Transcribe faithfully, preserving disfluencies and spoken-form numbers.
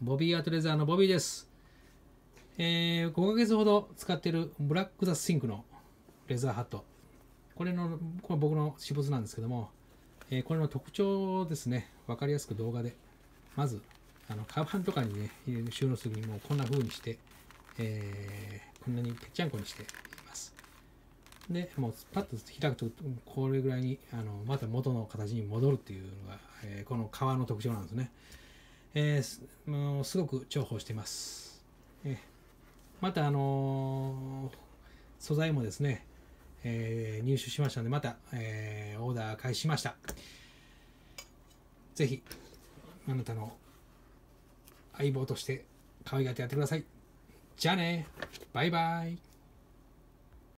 ボビーアートレザーのボビーです、えー、ごかげつほど使っているブラック・ザ・シンクのレザーハット、これのこれ僕の私物なんですけども、えー、これの特徴をですね分かりやすく動画で、まずあのカバンとかにね収納するにもこんな風にして、えー、こんなにぺっちゃんこにしています。でもうパッと開くとこれぐらいにあのまた元の形に戻るっていうのが、えー、この革の特徴なんですね。えー、もうすごく重宝しています。えー、また、あのー、素材もですね、えー、入手しましたので、また、えー、オーダー開始しました。ぜひ、あなたの相棒として可愛がってやってください。じゃあね、バイバイ。